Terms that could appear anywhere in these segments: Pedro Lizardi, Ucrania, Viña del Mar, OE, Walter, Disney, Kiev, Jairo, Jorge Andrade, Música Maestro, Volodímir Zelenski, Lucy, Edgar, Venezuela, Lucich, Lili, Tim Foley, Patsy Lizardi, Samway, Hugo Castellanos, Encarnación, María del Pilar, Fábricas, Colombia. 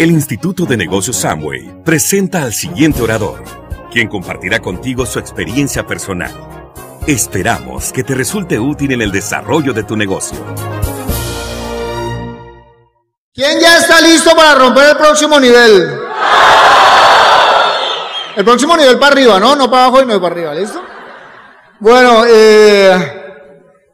El Instituto de Negocios Samway presenta al siguiente orador, quien compartirá contigo su experiencia personal. Esperamos que te resulte útil en el desarrollo de tu negocio. ¿Quién ya está listo para romper el próximo nivel? El próximo nivel para arriba, ¿no? No para abajo y no para arriba, ¿listo? Bueno,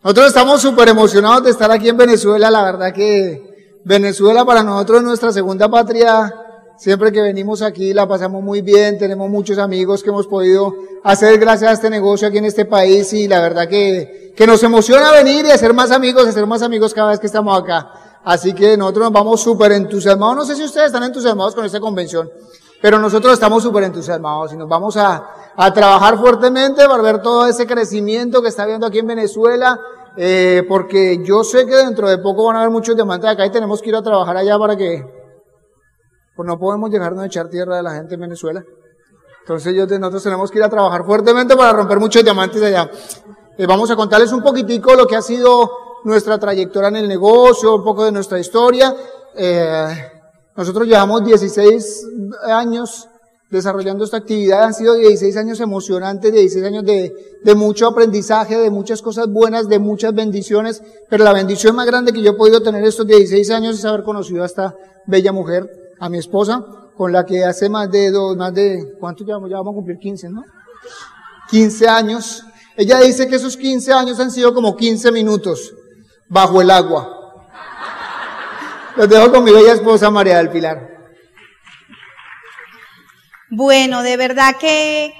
nosotros estamos súper emocionados de estar aquí en Venezuela. La verdad que Venezuela para nosotros es nuestra segunda patria. Siempre que venimos aquí la pasamos muy bien, tenemos muchos amigos que hemos podido hacer gracias a este negocio aquí en este país, y la verdad que nos emociona venir y hacer más amigos cada vez que estamos acá. Así que nosotros nos vamos súper entusiasmados. No sé si ustedes están entusiasmados con esta convención, pero nosotros estamos súper entusiasmados y nos vamos a trabajar fuertemente para ver todo ese crecimiento que está habiendo aquí en Venezuela. Porque yo sé que dentro de poco van a haber muchos diamantes acá y tenemos que ir a trabajar allá para que... Pues no podemos dejarnos de echar tierra de la gente en Venezuela. Entonces nosotros tenemos que ir a trabajar fuertemente para romper muchos diamantes allá. Vamos a contarles un poquitico lo que ha sido nuestra trayectoria en el negocio, un poco de nuestra historia. Nosotros llevamos 16 años desarrollando esta actividad. Han sido 16 años emocionantes, 16 años de mucho aprendizaje, de muchas cosas buenas, de muchas bendiciones, pero la bendición más grande que yo he podido tener estos 16 años es haber conocido a esta bella mujer, a mi esposa, con la que hace ¿cuánto llevamos? Ya vamos a cumplir 15, ¿no? 15 años. Ella dice que esos 15 años han sido como 15 minutos bajo el agua. Los dejo con mi bella esposa María del Pilar. Bueno, de verdad que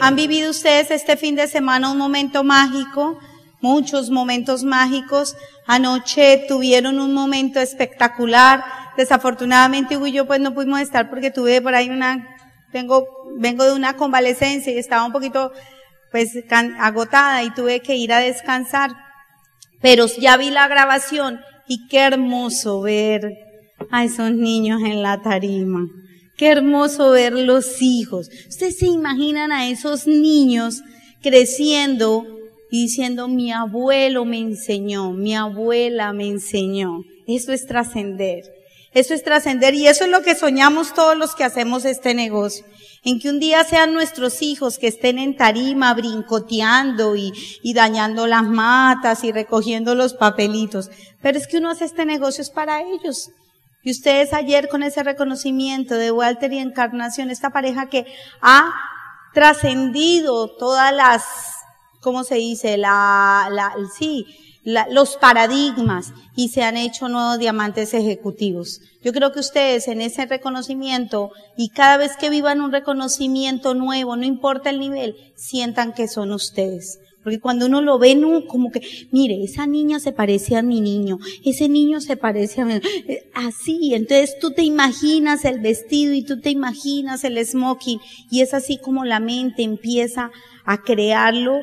han vivido ustedes este fin de semana un momento mágico, muchos momentos mágicos. Anoche tuvieron un momento espectacular. Desafortunadamente Hugo y yo pues no pudimos estar porque tuve por ahí vengo de una convalecencia y estaba un poquito pues agotada y tuve que ir a descansar. Pero ya vi la grabación y qué hermoso ver a esos niños en la tarima. Qué hermoso ver los hijos. Ustedes se imaginan a esos niños creciendo y diciendo, mi abuelo me enseñó, mi abuela me enseñó. Eso es trascender. Eso es trascender y eso es lo que soñamos todos los que hacemos este negocio. En que un día sean nuestros hijos que estén en tarima brincoteando y dañando las matas y recogiendo los papelitos. Pero es que uno hace este negocio es para ellos. Y ustedes ayer con ese reconocimiento de Walter y Encarnación, esta pareja que ha trascendido todas las, ¿cómo se dice? Los paradigmas y se han hecho nuevos diamantes ejecutivos. Yo creo que ustedes en ese reconocimiento y cada vez que vivan un reconocimiento nuevo, no importa el nivel, sientan que son ustedes. Porque cuando uno lo ve, no, como que, mire, esa niña se parece a mi niño, ese niño se parece a mi... Así, entonces tú te imaginas el vestido y tú te imaginas el smoking y es así como la mente empieza a crearlo,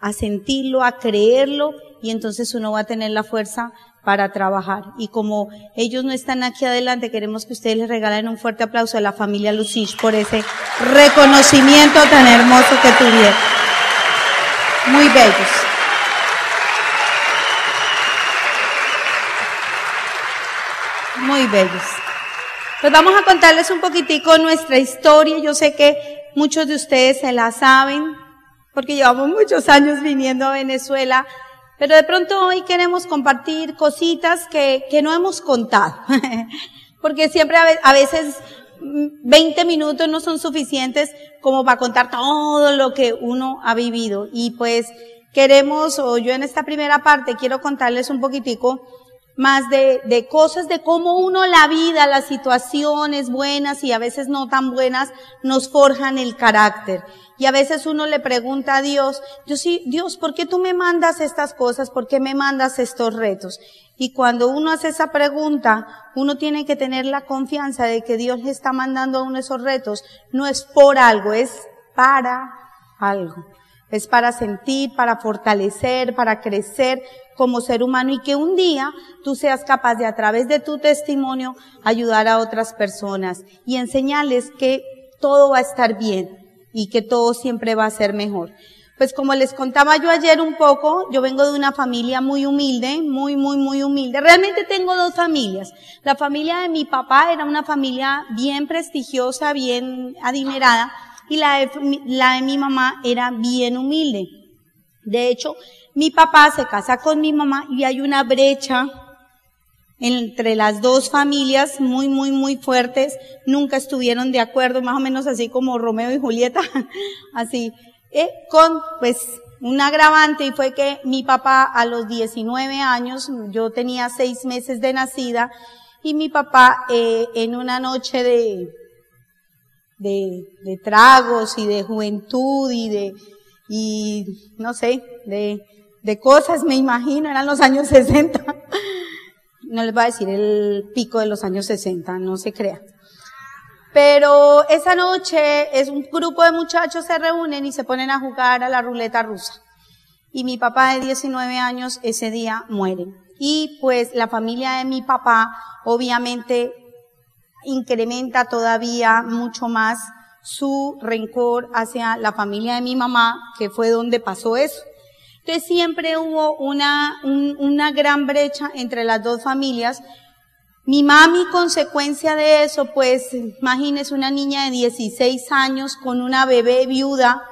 a sentirlo, a creerlo y entonces uno va a tener la fuerza para trabajar. Y como ellos no están aquí adelante, queremos que ustedes les regalen un fuerte aplauso a la familia Lucich por ese reconocimiento tan hermoso que tuvieron. Muy bellos. Muy bellos. Pues vamos a contarles un poquitico nuestra historia. Yo sé que muchos de ustedes se la saben, porque llevamos muchos años viniendo a Venezuela, pero de pronto hoy queremos compartir cositas que no hemos contado. Porque siempre a veces 20 minutos no son suficientes como para contar todo lo que uno ha vivido y pues queremos, o yo en esta primera parte quiero contarles un poquitico más de cosas de cómo uno la vida, las situaciones buenas y a veces no tan buenas nos forjan el carácter. Y a veces uno le pregunta a Dios, Dios, ¿por qué tú me mandas estas cosas? ¿Por qué me mandas estos retos? Y cuando uno hace esa pregunta, uno tiene que tener la confianza de que Dios le está mandando a uno esos retos. No es por algo, es para algo. Es para sentir, para fortalecer, para crecer como ser humano y que un día tú seas capaz de a través de tu testimonio ayudar a otras personas y enseñarles que todo va a estar bien y que todo siempre va a ser mejor. Pues como les contaba yo ayer un poco, yo vengo de una familia muy humilde, muy humilde. Realmente tengo dos familias. La familia de mi papá era una familia bien prestigiosa, bien adinerada, y la de mi mamá era bien humilde. De hecho, mi papá se casa con mi mamá y hay una brecha entre las dos familias muy fuertes. Nunca estuvieron de acuerdo, más o menos así como Romeo y Julieta, así. Con pues un agravante, y fue que mi papá a los 19 años, yo tenía 6 meses de nacida, y mi papá en una noche de tragos y de juventud y no sé, de cosas, me imagino, eran los años 60, no les voy a decir el pico de los años 60, no se crean. Pero esa noche es un grupo de muchachos se reúnen y se ponen a jugar a la ruleta rusa. Y mi papá de 19 años ese día muere. Y pues la familia de mi papá obviamente incrementa todavía mucho más su rencor hacia la familia de mi mamá, que fue donde pasó eso. Entonces siempre hubo una gran brecha entre las dos familias. Mi mami, consecuencia de eso, pues imagínese una niña de 16 años con una bebé viuda,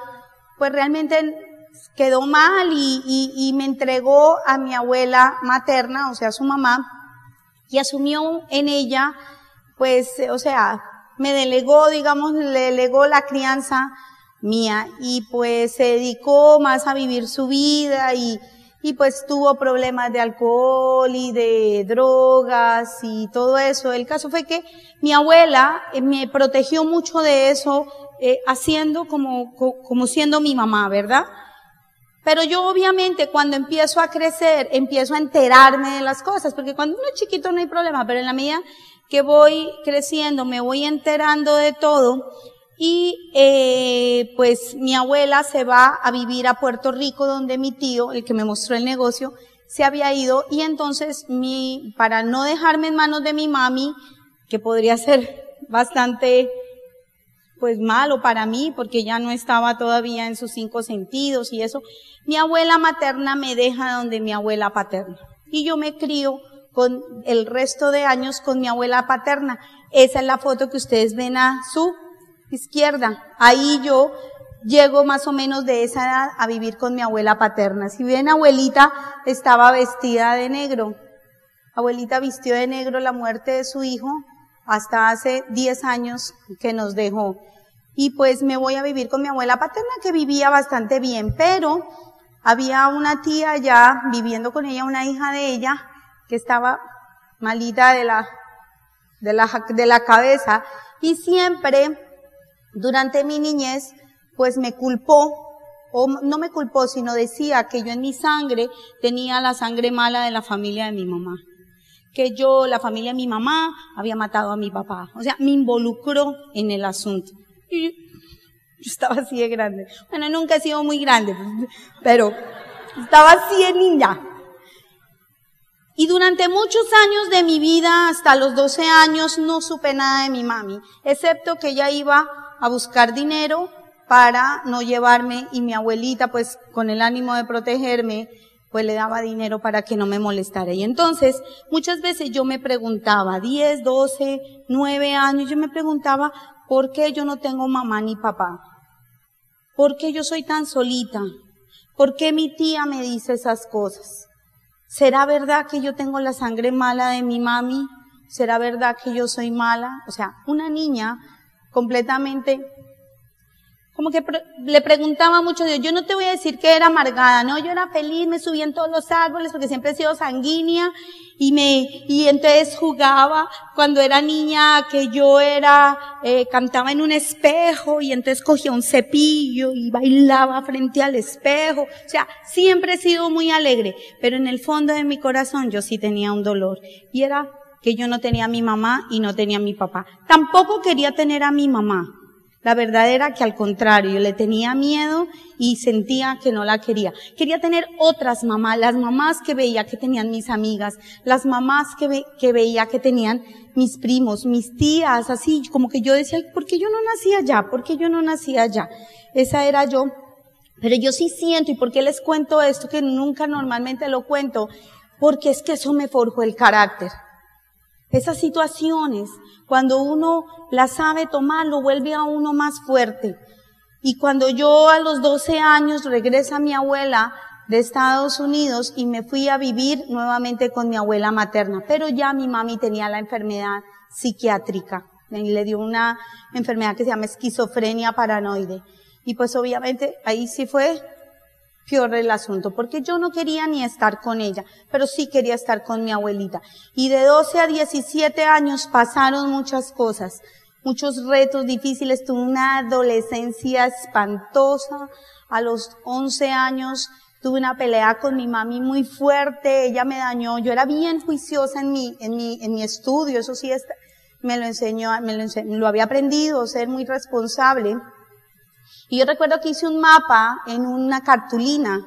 pues realmente quedó mal y me entregó a mi abuela materna, o sea, a su mamá, y asumió en ella, pues, o sea, me delegó, digamos, le delegó la crianza mía, y pues se dedicó más a vivir su vida y pues tuvo problemas de alcohol y de drogas y todo eso. El caso fue que mi abuela me protegió mucho de eso, haciendo como siendo mi mamá, ¿verdad? Pero yo obviamente cuando empiezo a crecer, empiezo a enterarme de las cosas, porque cuando uno es chiquito no hay problema, pero en la medida que voy creciendo me voy enterando de todo. Y pues mi abuela se va a vivir a Puerto Rico, donde mi tío, el que me mostró el negocio, se había ido, y entonces para no dejarme en manos de mi mami, que podría ser bastante pues malo para mí, porque ya no estaba todavía en sus 5 sentidos y eso, mi abuela materna me deja donde mi abuela paterna. Y yo me crío con el resto de años con mi abuela paterna. Esa es la foto que ustedes ven a su izquierda. Ahí yo llego más o menos de esa edad a vivir con mi abuela paterna. Si bien abuelita estaba vestida de negro, abuelita vistió de negro la muerte de su hijo hasta hace 10 años que nos dejó. Y pues me voy a vivir con mi abuela paterna, que vivía bastante bien, pero había una tía ya viviendo con ella, una hija de ella, que estaba malita de la cabeza, y siempre durante mi niñez, pues me culpó, o no me culpó, sino decía que yo en mi sangre tenía la sangre mala de la familia de mi mamá. Que yo, la familia de mi mamá, había matado a mi papá. O sea, me involucró en el asunto. Y yo estaba así de grande. Bueno, nunca he sido muy grande, pero estaba así de niña. Y durante muchos años de mi vida, hasta los 12 años, no supe nada de mi mami, excepto que ella iba a buscar dinero para no llevarme, y mi abuelita, pues con el ánimo de protegerme, pues le daba dinero para que no me molestara. Y entonces muchas veces yo me preguntaba, 10, 12, 9 años, yo me preguntaba, ¿por qué yo no tengo mamá ni papá? ¿Por qué yo soy tan solita? ¿Por qué mi tía me dice esas cosas? ¿Será verdad que yo tengo la sangre mala de mi mami? ¿Será verdad que yo soy mala? O sea, una niña completamente, como que le preguntaba mucho a Dios. Yo no te voy a decir que era amargada, no, yo era feliz, me subía en todos los árboles porque siempre he sido sanguínea, y entonces jugaba cuando era niña que yo era, cantaba en un espejo, y entonces cogía un cepillo y bailaba frente al espejo. O sea, siempre he sido muy alegre, pero en el fondo de mi corazón yo sí tenía un dolor, y era que yo no tenía a mi mamá y no tenía a mi papá. Tampoco quería tener a mi mamá. La verdad era que al contrario, yo le tenía miedo y sentía que no la quería. Quería tener otras mamás, las mamás que veía que tenían mis amigas, las mamás que veía que tenían mis primos, mis tías, así como que yo decía, ¿por qué yo no nací allá? ¿Por qué yo no nací allá? Esa era yo. Pero yo sí siento, ¿y por qué les cuento esto que nunca normalmente lo cuento? Porque es que eso me forjó el carácter. Esas situaciones, cuando uno las sabe tomar, lo vuelve a uno más fuerte. Y cuando yo a los 12 años regresa mi abuela de Estados Unidos y me fui a vivir nuevamente con mi abuela materna, pero ya mi mami tenía la enfermedad psiquiátrica, le dio una enfermedad que se llama esquizofrenia paranoide. Y pues obviamente ahí sí fue peor el asunto, porque yo no quería ni estar con ella, pero sí quería estar con mi abuelita. Y de 12 a 17 años pasaron muchas cosas, muchos retos difíciles, tuve una adolescencia espantosa. A los 11 años tuve una pelea con mi mami muy fuerte, ella me dañó, yo era bien juiciosa en mi estudio, eso sí, me lo enseñó, lo había aprendido, ser muy responsable. Y yo recuerdo que hice un mapa en una cartulina,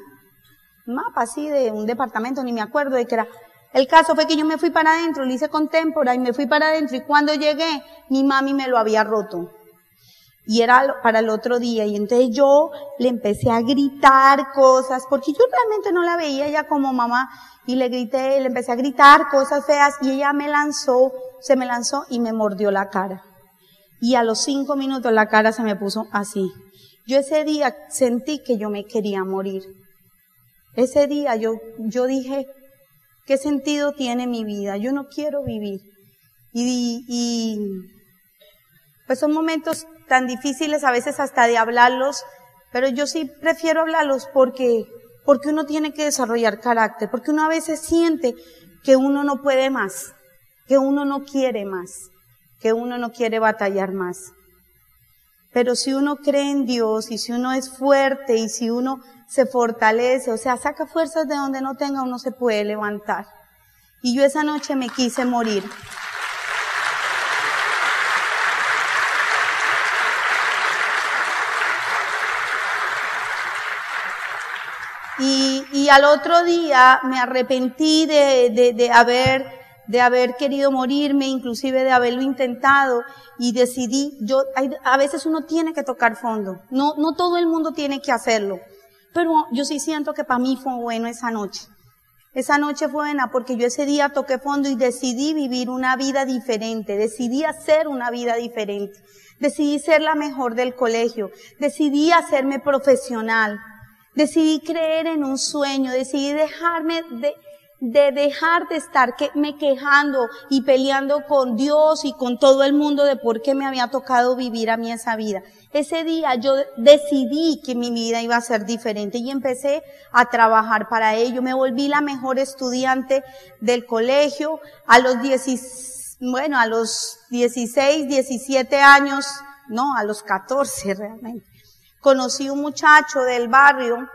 un mapa así de un departamento, ni me acuerdo de qué era. El caso fue que yo me fui para adentro, lo hice contemporáneo y me fui para adentro, y cuando llegué, mi mami me lo había roto. Y era para el otro día, y entonces yo le empecé a gritar cosas, porque yo realmente no la veía ella como mamá, y le grité, le empecé a gritar cosas feas, y ella me lanzó, se me lanzó y me mordió la cara. Y a los 5 minutos la cara se me puso así. Yo ese día sentí que yo me quería morir. Ese día yo dije, ¿qué sentido tiene mi vida? Yo no quiero vivir. Y pues son momentos tan difíciles a veces hasta de hablarlos, pero yo sí prefiero hablarlos porque uno tiene que desarrollar carácter, porque uno a veces siente que uno no puede más, que uno no quiere más, que uno no quiere batallar más. Pero si uno cree en Dios, y si uno es fuerte, y si uno se fortalece, o sea, saca fuerzas de donde no tenga, uno se puede levantar. Y yo esa noche me quise morir. Y al otro día me arrepentí de haber querido morirme, inclusive de haberlo intentado, y decidí, a veces uno tiene que tocar fondo, no todo el mundo tiene que hacerlo, pero yo sí siento que para mí fue bueno esa noche fue buena, porque yo ese día toqué fondo y decidí vivir una vida diferente, decidí hacer una vida diferente, decidí ser la mejor del colegio, decidí hacerme profesional, decidí creer en un sueño, decidí dejarme de dejar de estar me quejando y peleando con Dios y con todo el mundo de por qué me había tocado vivir a mí esa vida. Ese día yo decidí que mi vida iba a ser diferente y empecé a trabajar para ello. Me volví la mejor estudiante del colegio. A los 16, 17 años, no, a los 14 realmente, conocí un muchacho del barrio.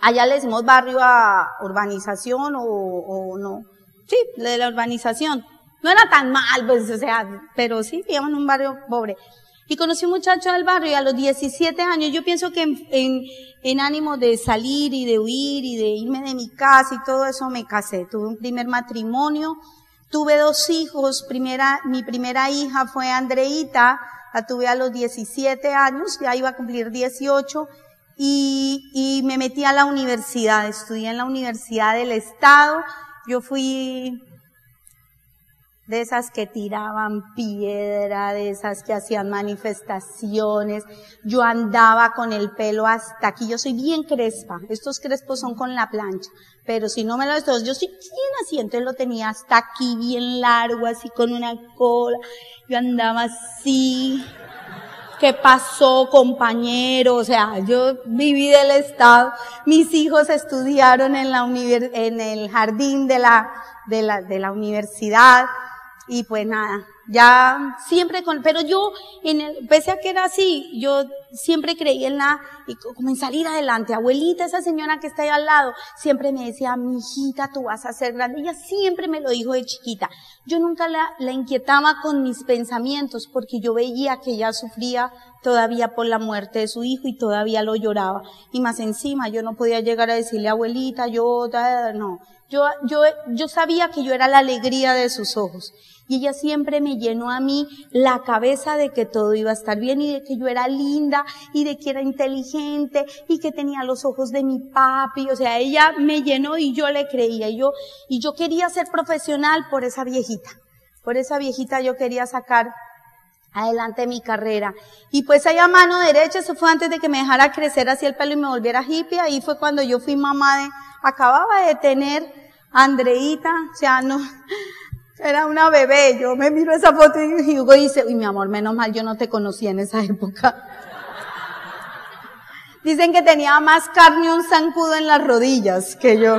Allá le decimos barrio a urbanización o no. Sí, de la urbanización. No era tan mal, pues, o sea, pero sí, vivíamos en un barrio pobre. Y conocí a un muchacho del barrio y a los 17 años, yo pienso que en ánimo de salir y de huir y de irme de mi casa y todo eso, me casé. Tuve un primer matrimonio, tuve 2 hijos. Mi primera hija fue Andreita, la tuve a los 17 años, ya iba a cumplir 18. Y me metí a la universidad, estudié en la Universidad del Estado. Yo fui de esas que tiraban piedra, de esas que hacían manifestaciones. Yo andaba con el pelo hasta aquí, yo soy bien crespa, estos crespos son con la plancha, pero si no me lo estoy, yo soy bien así, entonces lo tenía hasta aquí bien largo, así con una cola, yo andaba así. ¿Qué pasó, compañero? O sea, yo viví del Estado. Mis hijos estudiaron en el jardín de la universidad. Y pues nada, ya siempre pero yo, pese a que era así, yo siempre creí como en salir adelante. Abuelita, esa señora que está ahí al lado, siempre me decía, mi hijita, tú vas a ser grande. Ella siempre me lo dijo de chiquita. Yo nunca la inquietaba con mis pensamientos, porque yo veía que ella sufría todavía por la muerte de su hijo y todavía lo lloraba. Y más encima, yo no podía llegar a decirle, abuelita, no. Yo sabía que yo era la alegría de sus ojos. Y ella siempre me llenó a mí la cabeza de que todo iba a estar bien y de que yo era linda bonita y de que era inteligente y que tenía los ojos de mi papi. O sea, ella me llenó y yo le creía. Y yo quería ser profesional por esa viejita. Por esa viejita yo quería sacar adelante mi carrera. Y pues ahí a mano derecha, eso fue antes de que me dejara crecer así el pelo y me volviera hippie. Ahí fue cuando yo fui mamá de, acababa de tener a Andreita, o sea, no, era una bebé. Yo me miro esa foto y Hugo dice, uy, mi amor, menos mal yo no te conocía en esa época. Dicen que tenía más carne un zancudo en las rodillas que yo.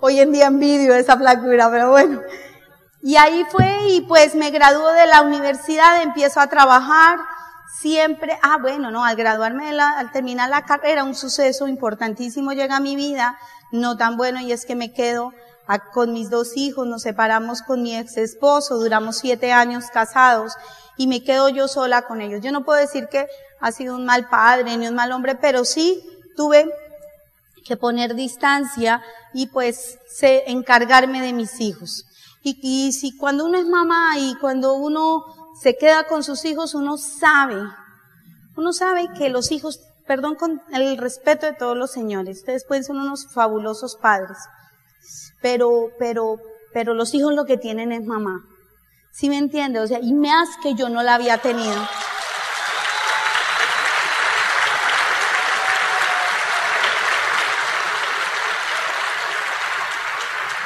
Hoy en día envidio esa flacura, pero bueno. Y ahí fue, y pues me graduó de la universidad, empiezo a trabajar, siempre, al graduarme, al terminar la carrera, un suceso importantísimo llega a mi vida, no tan bueno, y es que me quedo con mis dos hijos, nos separamos con mi ex esposo, duramos 7 años casados, y me quedo yo sola con ellos. Yo no puedo decir que ha sido un mal padre, ni un mal hombre, pero sí tuve que poner distancia y pues encargarme de mis hijos. Y si cuando uno es mamá y cuando uno se queda con sus hijos, uno sabe que los hijos, perdón con el respeto de todos los señores, ustedes pueden ser unos fabulosos padres, pero los hijos lo que tienen es mamá. ¿Sí me entiende? O sea, y más que yo no la había tenido.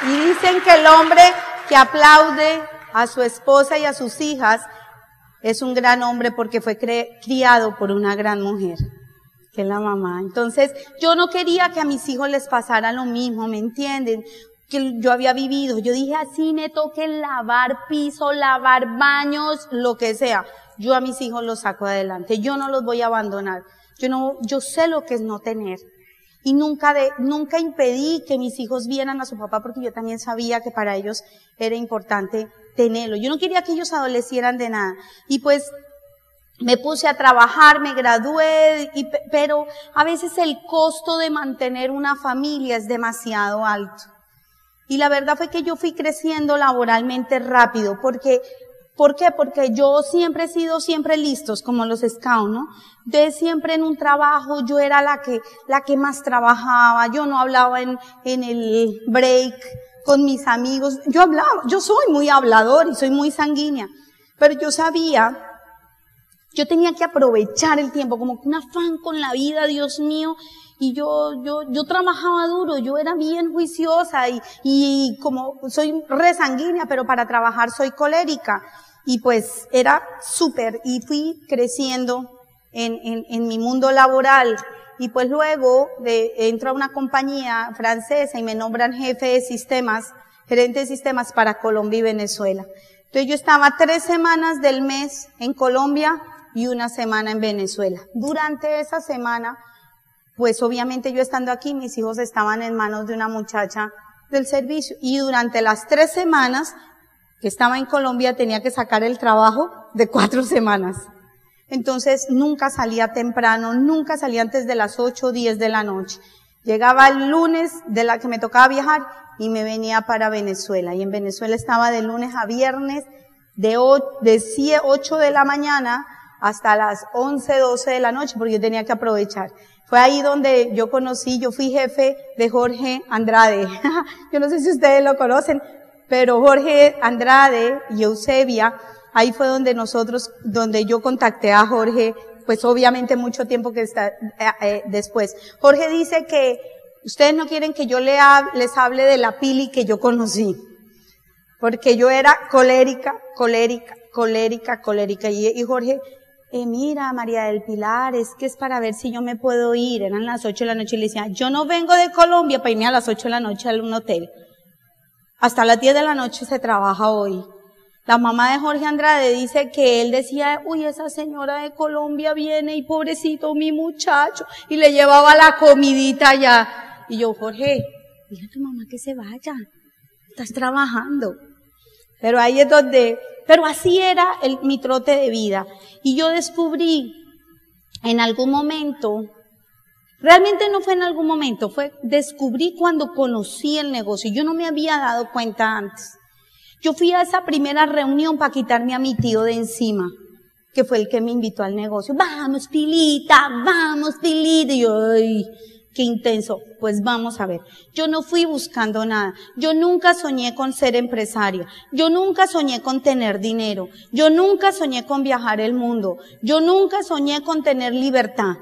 Y dicen que el hombre que aplaude a su esposa y a sus hijas es un gran hombre porque fue criado por una gran mujer, que es la mamá. Entonces, yo no quería que a mis hijos les pasara lo mismo, ¿me entienden? Que yo había vivido. Yo dije, así me toque lavar piso, lavar baños, lo que sea. Yo a mis hijos los saco adelante. Yo no los voy a abandonar. Yo sé lo que es no tener. Y nunca impedí que mis hijos vieran a su papá porque yo también sabía que para ellos era importante tenerlo. Yo no quería que ellos adolecieran de nada. Y pues me puse a trabajar, me gradué, pero a veces el costo de mantener una familia es demasiado alto. Y la verdad fue que yo fui creciendo laboralmente rápido porque... ¿Por qué? Porque yo siempre he sido siempre listos, como los scouts, ¿no? Entonces siempre en un trabajo yo era la que más trabajaba, yo no hablaba en el break con mis amigos, yo hablaba, yo soy muy hablador y soy muy sanguínea, pero yo sabía, yo tenía que aprovechar el tiempo, como un afán con la vida, Dios mío, y yo trabajaba duro, yo era bien juiciosa y como soy re sanguínea, pero para trabajar soy colérica. Y pues era súper y fui creciendo en mi mundo laboral. Y pues luego entro a una compañía francesa y me nombran jefe de sistemas, gerente de sistemas para Colombia y Venezuela. Entonces yo estaba 3 semanas del mes en Colombia y 1 semana en Venezuela. Durante esa semana, pues obviamente yo estando aquí, mis hijos estaban en manos de una muchacha del servicio. Y durante las 3 semanas... que estaba en Colombia, tenía que sacar el trabajo de 4 semanas. Entonces, nunca salía temprano, nunca salía antes de las 8 o 10 de la noche. Llegaba el lunes de la que me tocaba viajar y me venía para Venezuela. Y en Venezuela estaba de lunes a viernes, de 8 de la mañana hasta las 11, 12 de la noche, porque yo tenía que aprovechar. Fue ahí donde yo conocí, yo fui jefe de Jorge Andrade. Yo no sé si ustedes lo conocen, pero Jorge Andrade y Eusebia, ahí fue donde yo contacté a Jorge, pues obviamente mucho tiempo que está después. Jorge dice que ustedes no quieren que yo les hable de la Pili que yo conocí, porque yo era colérica. Y Jorge, mira María del Pilar, es que es para ver si yo me puedo ir. Eran las 8 de la noche y le decía, yo no vengo de Colombia para irme a las 8 de la noche a un hotel. Hasta las 10 de la noche se trabaja hoy. La mamá de Jorge Andrade dice que él decía, uy, esa señora de Colombia viene y pobrecito mi muchacho, y le llevaba la comidita allá. Y yo, Jorge, dile a tu mamá que se vaya, estás trabajando. Pero ahí es donde, pero así era mi trote de vida. Y yo descubrí en algún momento, realmente no fue en algún momento, descubrí cuando conocí el negocio. Yo no me había dado cuenta antes. Yo fui a esa primera reunión para quitarme a mi tío de encima, que fue el que me invitó al negocio. Vamos, Pilita, y yo, ay, qué intenso. Pues vamos a ver, yo no fui buscando nada, yo nunca soñé con ser empresaria, yo nunca soñé con tener dinero, yo nunca soñé con viajar el mundo, yo nunca soñé con tener libertad.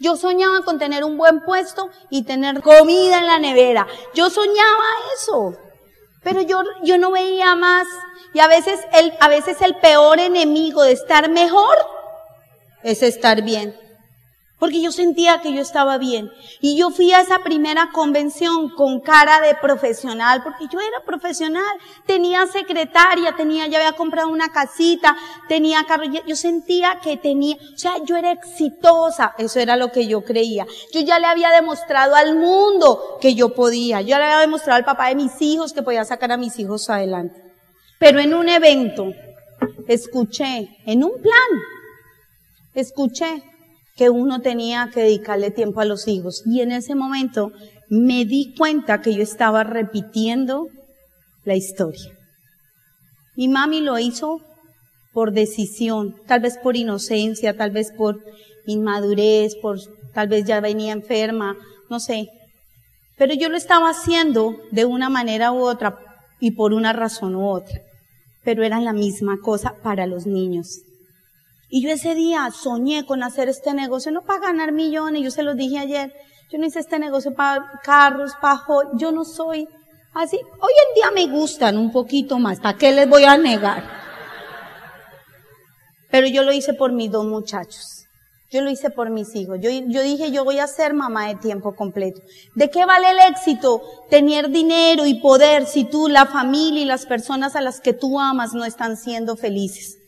Yo soñaba con tener un buen puesto y tener comida en la nevera. Yo soñaba eso, pero yo no veía más. Y a veces el peor enemigo de estar mejor es estar bien. Porque yo sentía que yo estaba bien. Y yo fui a esa primera convención con cara de profesional, porque yo era profesional. Tenía secretaria, ya había comprado una casita, tenía carro. Yo sentía que tenía, o sea, yo era exitosa. Eso era lo que yo creía. Yo ya le había demostrado al mundo que yo podía. Yo le había demostrado al papá de mis hijos que podía sacar a mis hijos adelante. Pero en un evento, escuché, en un plan, escuché que uno tenía que dedicarle tiempo a los hijos. Y en ese momento me di cuenta que yo estaba repitiendo la historia. Mi mami lo hizo por decisión, tal vez por inocencia, tal vez por inmadurez, tal vez ya venía enferma, no sé. Pero yo lo estaba haciendo de una manera u otra y por una razón u otra. Pero era la misma cosa para los niños. Y yo ese día soñé con hacer este negocio, no para ganar millones, yo se los dije ayer, yo no hice este negocio para carros, para joyas, yo no soy así. Hoy en día me gustan un poquito más, ¿para qué les voy a negar? Pero yo lo hice por mis dos muchachos, yo lo hice por mis hijos, yo dije yo voy a ser mamá de tiempo completo. ¿De qué vale el éxito? Tener dinero y poder si tú, la familia y las personas a las que tú amas no están siendo felices.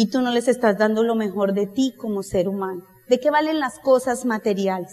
Y tú no les estás dando lo mejor de ti como ser humano. ¿De qué valen las cosas materiales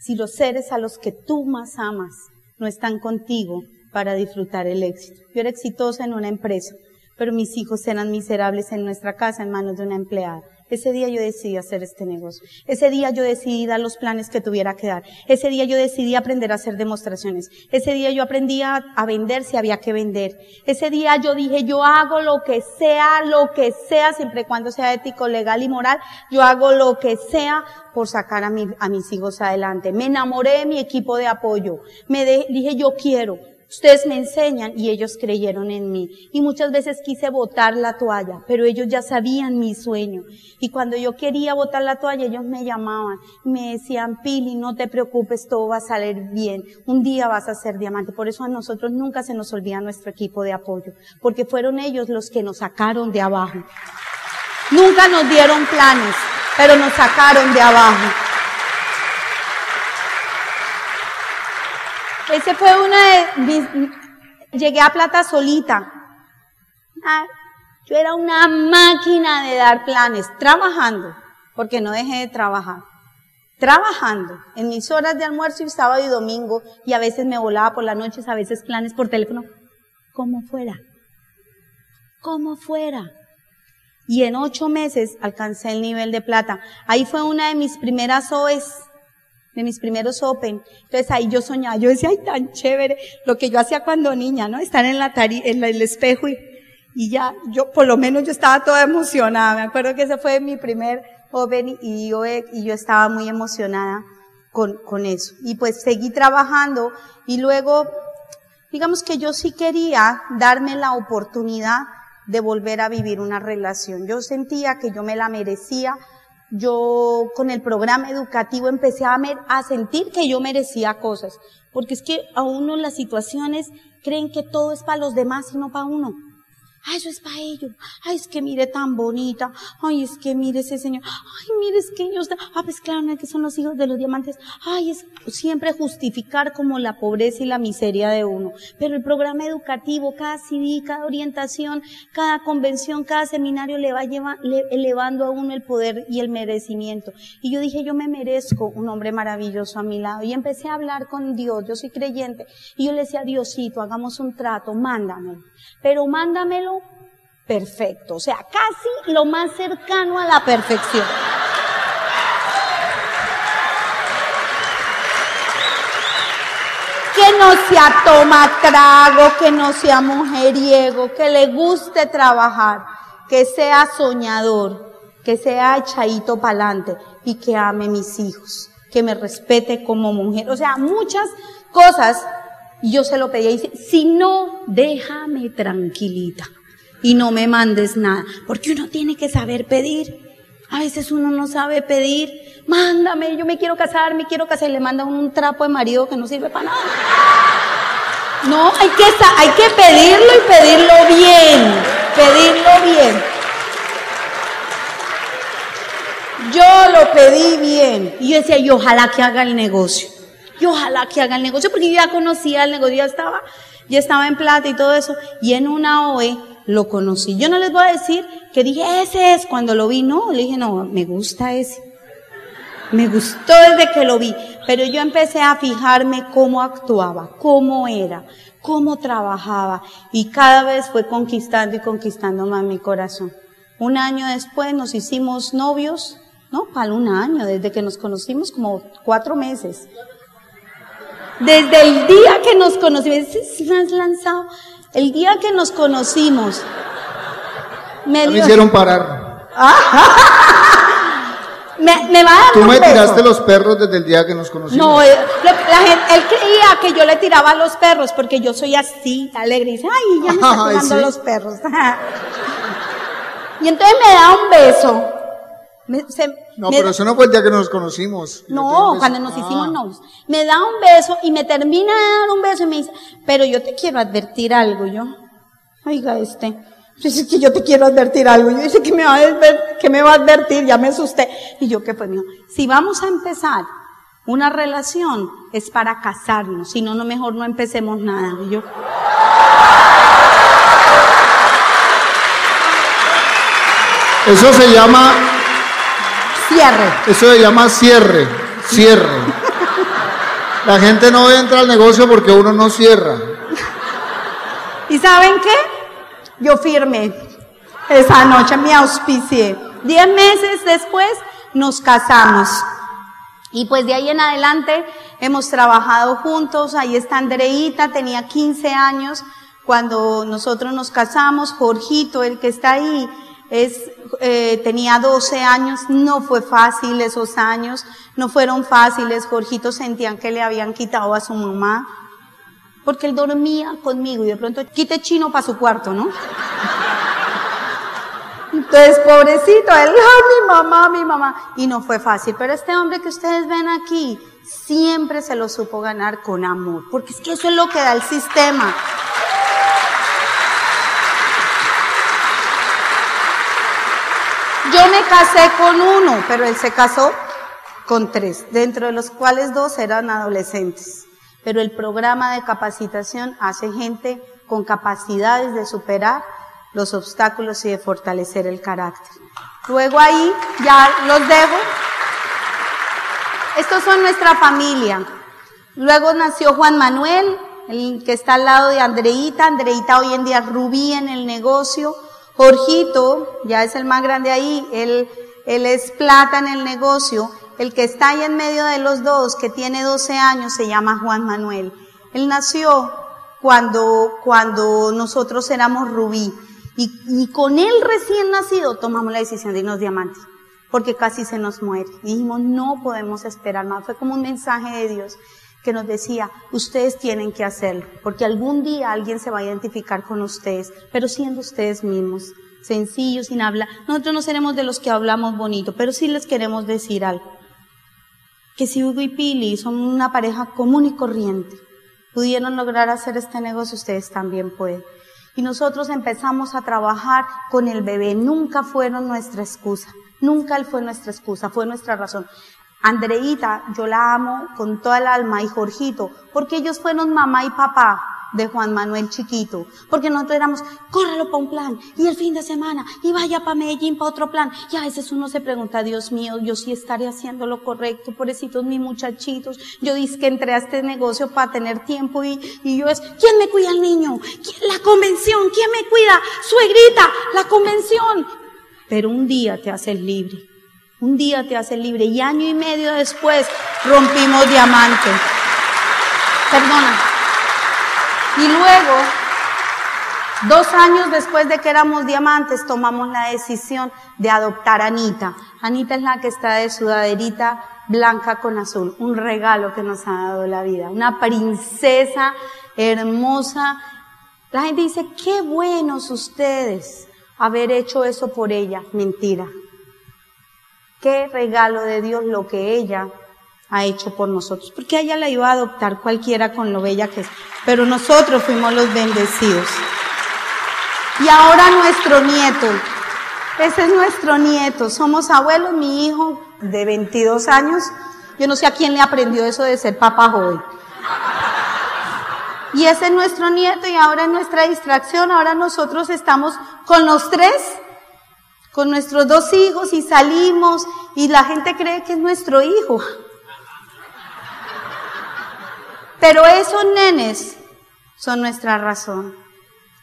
si los seres a los que tú más amas no están contigo para disfrutar el éxito? Yo era exitosa en una empresa, pero mis hijos eran miserables en nuestra casa en manos de una empleada. Ese día yo decidí hacer este negocio. Ese día yo decidí dar los planes que tuviera que dar. Ese día yo decidí aprender a hacer demostraciones. Ese día yo aprendí a vender si había que vender. Ese día yo dije, yo hago lo que sea, siempre y cuando sea ético, legal y moral, yo hago lo que sea por sacar a mis hijos adelante. Me enamoré de mi equipo de apoyo. Dije, yo quiero. Ustedes me enseñan y ellos creyeron en mí. Y muchas veces quise botar la toalla, pero ellos ya sabían mi sueño. Y cuando yo quería botar la toalla, ellos me llamaban. Me decían, Pili, no te preocupes, todo va a salir bien. Un día vas a ser diamante. Por eso a nosotros nunca se nos olvida nuestro equipo de apoyo. Porque fueron ellos los que nos sacaron de abajo. Nunca nos dieron planes, pero nos sacaron de abajo. Ese fue llegué a plata solita. Yo era una máquina de dar planes, trabajando, porque no dejé de trabajar. Trabajando, en mis horas de almuerzo y sábado y domingo, y a veces me volaba por las noches, a veces planes por teléfono. Como fuera. Y en 8 meses alcancé el nivel de plata. Ahí fue una de mis primeras OEs. De mis primeros Open. Entonces ahí yo soñaba, yo decía, ay, tan chévere, lo que yo hacía cuando niña, ¿no? Estar en el espejo y ya, yo, por lo menos yo estaba toda emocionada. Me acuerdo que ese fue mi primer Open y yo estaba muy emocionada con eso. Y pues seguí trabajando y luego, digamos que yo sí quería darme la oportunidad de volver a vivir una relación. Yo sentía que yo me la merecía. Yo con el programa educativo empecé a sentir que yo merecía cosas, porque es que a uno las situaciones creen que todo es para los demás y no para uno. Ay, eso es para ellos. Ay, es que mire tan bonita. Ay, es que mire ese señor. Ay, mire, es que ellos... Ah, pues claro, no es que son los hijos de los diamantes. Ay, es siempre justificar como la pobreza y la miseria de uno. Pero el programa educativo, cada CD, cada orientación, cada convención, cada seminario le va elevando a uno el poder y el merecimiento. Y yo dije, yo me merezco un hombre maravilloso a mi lado. Y empecé a hablar con Dios. Yo soy creyente. Y yo le decía, Diosito, hagamos un trato, mándamelo. Pero mándamelo perfecto, o sea, casi lo más cercano a la perfección. Que no sea toma trago, que no sea mujeriego, que le guste trabajar, que sea soñador, que sea echadito pa'lante y que ame mis hijos, que me respete como mujer. O sea, muchas cosas, y yo se lo pedía y dice, si no, déjame tranquilita y no me mandes nada, porque uno tiene que saber pedir. A veces uno no sabe pedir, mándame, yo me quiero casar, y le manda un trapo de marido que no sirve para nada. No, hay que pedirlo y pedirlo bien, Yo lo pedí bien, y yo decía, y ojalá que haga el negocio, porque yo ya conocía el negocio, ya estaba en plata y todo eso, y en una OE lo conocí. Yo no les voy a decir que dije, ese es, cuando lo vi, no, le dije, no, me gusta ese. Me gustó desde que lo vi, pero yo empecé a fijarme cómo actuaba, cómo era, cómo trabajaba, y cada vez fue conquistando y conquistando más mi corazón. Un año después nos hicimos novios, no, para un año, desde que nos conocimos como 4 meses. Desde el día que nos conocimos, ¿sí me has lanzado? El día que nos conocimos. Me hicieron parar. Me va a dar. Tú me tiraste los perros desde el día que nos conocimos. No, él creía que yo le tiraba a los perros porque yo soy así, alegre. Y dice, ay, ya me está tirando los perros. Y entonces me da un beso. Pero eso no fue el día que nos conocimos. No, cuando nos hicimos novios. Me da un beso y me termina de dar un beso y me dice, pero yo te quiero advertir algo. Yo, oiga, dice que yo te quiero advertir algo. Yo dice que me va a advertir, ya me asusté. Y yo, ¿qué fue? Mío, si vamos a empezar una relación es para casarnos, si no, mejor no empecemos nada. Y yo, eso se llama cierre. Eso se llama cierre, La gente no entra al negocio porque uno no cierra. ¿Y saben qué? Yo firmé esa noche, me auspicié. 10 meses después nos casamos. Y pues de ahí en adelante hemos trabajado juntos. Ahí está Andreita, tenía 15 años cuando nosotros nos casamos. Jorgito, el que está ahí, tenía 12 años. No fue fácil esos años, no fueron fáciles. Jorgito sentía que le habían quitado a su mamá, porque él dormía conmigo y de pronto quite chino para su cuarto, ¿no? Entonces, pobrecito, él, ¡ah, mi mamá, mi mamá! Y no fue fácil, pero este hombre que ustedes ven aquí siempre se lo supo ganar con amor, porque es que eso es lo que da el sistema. Yo me casé con uno, pero él se casó con 3, dentro de los cuales 2 eran adolescentes. Pero el programa de capacitación hace gente con capacidades de superar los obstáculos y de fortalecer el carácter. Luego ahí ya los dejo. Estos son nuestra familia. Luego nació Juan Manuel, el que está al lado de Andreita. Andreita hoy en día es Rubí en el negocio. Jorgito, ya es el más grande ahí, él es plata en el negocio. El que está ahí en medio de los dos, que tiene 12 años, se llama Juan Manuel. Él nació cuando nosotros éramos Rubí. Y con él recién nacido tomamos la decisión de irnos Diamante, porque casi se nos muere. Y dijimos, no podemos esperar más. Fue como un mensaje de Dios que nos decía, ustedes tienen que hacerlo, porque algún día alguien se va a identificar con ustedes, pero siendo ustedes mismos, sencillos, sin hablar. Nosotros no seremos de los que hablamos bonito, pero sí les queremos decir algo. Que si Hugo y Pili son una pareja común y corriente, pudieron lograr hacer este negocio, ustedes también pueden. Y nosotros empezamos a trabajar con el bebé, nunca fueron nuestra excusa, nunca él fue nuestra excusa, fue nuestra razón. Andreita, yo la amo con toda el alma, y Jorgito, porque ellos fueron mamá y papá de Juan Manuel chiquito, porque nosotros éramos, córrelo para un plan, y el fin de semana, y vaya para Medellín para otro plan, y a veces uno se pregunta, Dios mío, yo sí estaré haciendo lo correcto, pobrecitos mis muchachitos, yo dizque entré a este negocio para tener tiempo, y yo es, ¿quién me cuida al niño? La convención, ¿quién me cuida? Suegrita, la convención. Pero un día te haces libre, y año y medio después rompimos Diamante. Perdona. Y luego 2 años después de que éramos diamantes, tomamos la decisión de adoptar a Anita. Anita es la que está de sudaderita blanca con azul, un regalo que nos ha dado la vida, una princesa hermosa. La gente dice, qué buenos ustedes haber hecho eso por ella. Mentira. Qué regalo de Dios lo que ella ha hecho por nosotros, porque a ella la iba a adoptar cualquiera con lo bella que es, pero nosotros fuimos los bendecidos. Y ahora nuestro nieto, ese es nuestro nieto, somos abuelos, mi hijo de 22 años, yo no sé a quién le aprendió eso de ser papá joven. Y ese es nuestro nieto y ahora es nuestra distracción, ahora nosotros estamos con los tres, con nuestros 2 hijos y salimos y la gente cree que es nuestro hijo. Pero esos nenes son nuestra razón.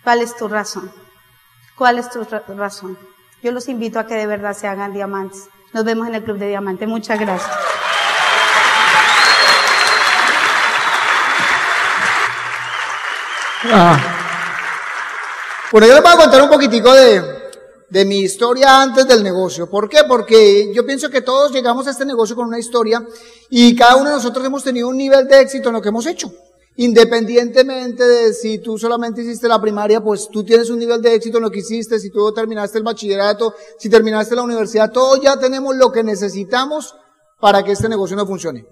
¿Cuál es tu razón? ¿Cuál es tu razón? Yo los invito a que de verdad se hagan diamantes. Nos vemos en el Club de Diamante. Muchas gracias. Bueno, yo les voy a contar un poquitico de mi historia antes del negocio. ¿Por qué? Porque yo pienso que todos llegamos a este negocio con una historia y cada uno de nosotros hemos tenido un nivel de éxito en lo que hemos hecho. Independientemente de si tú solamente hiciste la primaria, pues tú tienes un nivel de éxito en lo que hiciste, si tú terminaste el bachillerato, si terminaste la universidad, todos ya tenemos lo que necesitamos para que este negocio no funcione.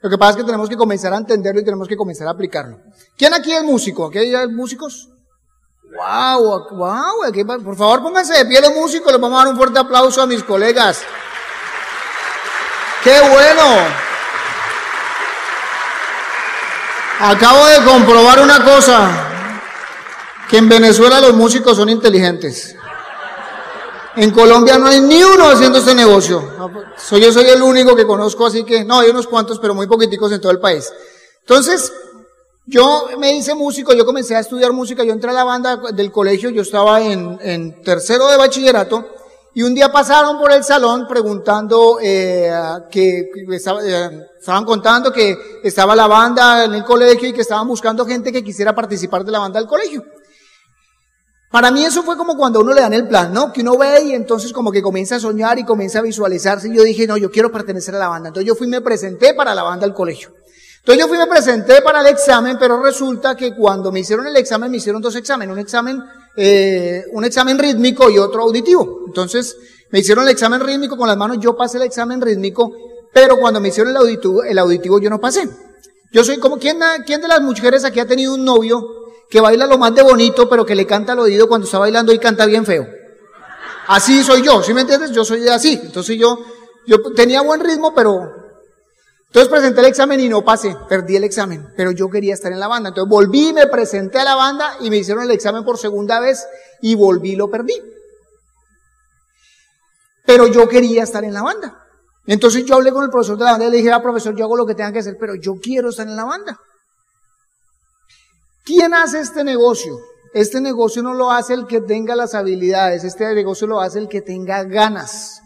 Lo que pasa es que tenemos que comenzar a entenderlo y tenemos que comenzar a aplicarlo. ¿Quién aquí es músico? ¿Aquí hay músicos? ¡Wow! ¡Wow! Aquí, por favor, pónganse de pie los músicos, les vamos a dar un fuerte aplauso a mis colegas. ¡Qué bueno! Acabo de comprobar una cosa, que en Venezuela los músicos son inteligentes. En Colombia no hay ni uno haciendo este negocio. Yo soy el único que conozco, así que no, hay unos cuantos, pero muy poquiticos en todo el país. Entonces, yo me hice músico, yo comencé a estudiar música, yo entré a la banda del colegio, yo estaba en tercero de bachillerato, y un día pasaron por el salón preguntando estaban contando que estaba la banda en el colegio y que estaban buscando gente que quisiera participar de la banda del colegio. Para mí eso fue como cuando a uno le dan el plan, ¿no? Que uno ve y entonces como que comienza a soñar y comienza a visualizarse. Y yo dije, no, yo quiero pertenecer a la banda. Entonces yo fui y me presenté para la banda del colegio. Entonces yo fui y me presenté para el examen, pero resulta que cuando me hicieron el examen, me hicieron 2 exámenes. Un examen rítmico y otro auditivo. Entonces, me hicieron el examen rítmico con las manos, yo pasé el examen rítmico, pero cuando me hicieron el auditivo yo no pasé. Yo soy como, ¿quién de las mujeres aquí ha tenido un novio que baila lo más de bonito, pero que le canta al oído cuando está bailando y canta bien feo? Así soy yo, ¿sí me entiendes? Yo soy así. Entonces yo tenía buen ritmo, pero... Entonces presenté el examen y no pasé, perdí el examen, pero yo quería estar en la banda. Entonces volví, me presenté a la banda y me hicieron el examen por segunda vez y volví, lo perdí. Pero yo quería estar en la banda. Entonces yo hablé con el profesor de la banda y le dije, profesor, yo hago lo que tenga que hacer, pero yo quiero estar en la banda. ¿Quién hace este negocio? Este negocio no lo hace el que tenga las habilidades, este negocio lo hace el que tenga ganas.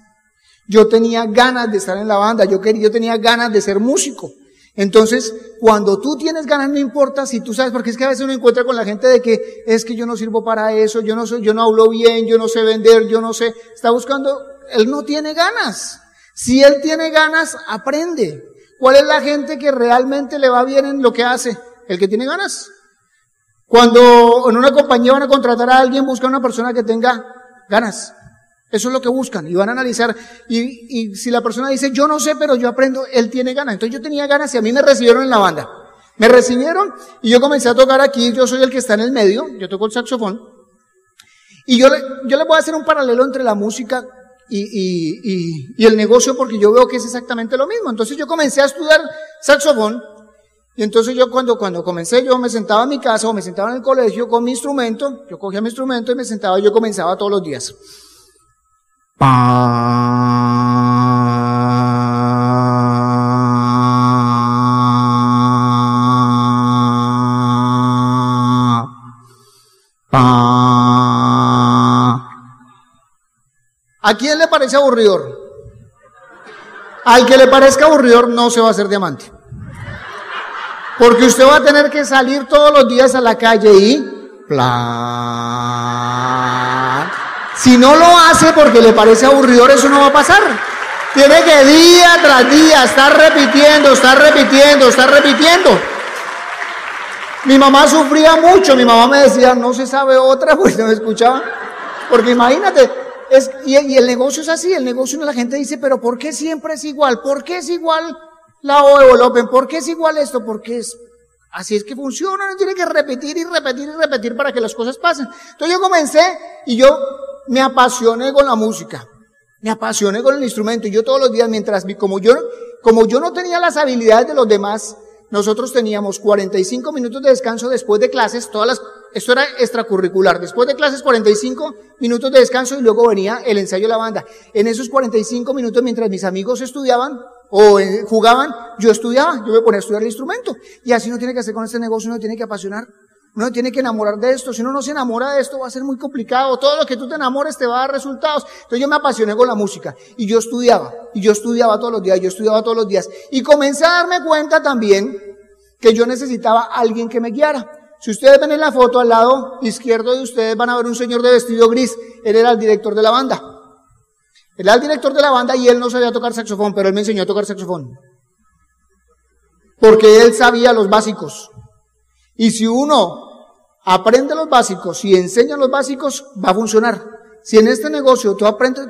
Yo tenía ganas de estar en la banda, yo tenía ganas de ser músico. Entonces, cuando tú tienes ganas, no importa si tú sabes, porque es que a veces uno encuentra con la gente de que, es que yo no sirvo para eso, yo no hablo bien, yo no sé vender, yo no sé, está buscando, él no tiene ganas. Si él tiene ganas, aprende. ¿Cuál es la gente que realmente le va bien en lo que hace? El que tiene ganas. Cuando en una compañía van a contratar a alguien, buscan a una persona que tenga ganas. Eso es lo que buscan y van a analizar y si la persona dice yo no sé pero yo aprendo, él tiene ganas. Entonces yo tenía ganas y a mí me recibieron en la banda, me recibieron y yo comencé a tocar aquí, yo soy el que está en el medio, yo toco el saxofón y yo les voy a hacer un paralelo entre la música y el negocio porque yo veo que es exactamente lo mismo. Entonces yo comencé a estudiar saxofón y entonces yo cuando comencé yo me sentaba en mi casa o me sentaba en el colegio con mi instrumento, yo cogía mi instrumento y me sentaba y yo comenzaba todos los días. ¿A quién le parece aburridor? Al que le parezca aburridor no se va a hacer diamante. Porque usted va a tener que salir todos los días a la calle y plan. Si no lo hace porque le parece aburridor, eso no va a pasar. Tiene que día tras día estar repitiendo, estar repitiendo, estar repitiendo. Mi mamá sufría mucho, mi mamá me decía, no se sabe otra, pues no me escuchaba. Porque imagínate, y el negocio es así, el negocio la gente dice, pero ¿por qué siempre es igual? ¿Por qué es igual la OE o el Open? ¿Por qué es igual esto? Porque es... Así es que funciona, uno tiene que repetir y repetir y repetir para que las cosas pasen. Entonces yo comencé y yo me apasioné con la música, me apasioné con el instrumento. Y yo todos los días, mientras vi, como yo no tenía las habilidades de los demás, nosotros teníamos 45 minutos de descanso después de clases, esto era extracurricular, después de clases 45 minutos de descanso y luego venía el ensayo de la banda. En esos 45 minutos, mientras mis amigos estudiaban o jugaban, yo estudiaba, yo me ponía a estudiar el instrumento. Y así uno tiene que hacer con este negocio, uno tiene que apasionar, uno tiene que enamorar de esto. Si uno no se enamora de esto, va a ser muy complicado. Todo lo que tú te enamores te va a dar resultados. Entonces yo me apasioné con la música y yo estudiaba todos los días, y comencé a darme cuenta también que yo necesitaba a alguien que me guiara. Si ustedes ven en la foto, al lado izquierdo de ustedes van a ver un señor de vestido gris. Él era el director de la banda. Él era el director de la banda y él no sabía tocar saxofón, pero él me enseñó a tocar saxofón. Porque él sabía los básicos. Y si uno aprende los básicos y enseña los básicos, va a funcionar. Si en este negocio tú aprendes...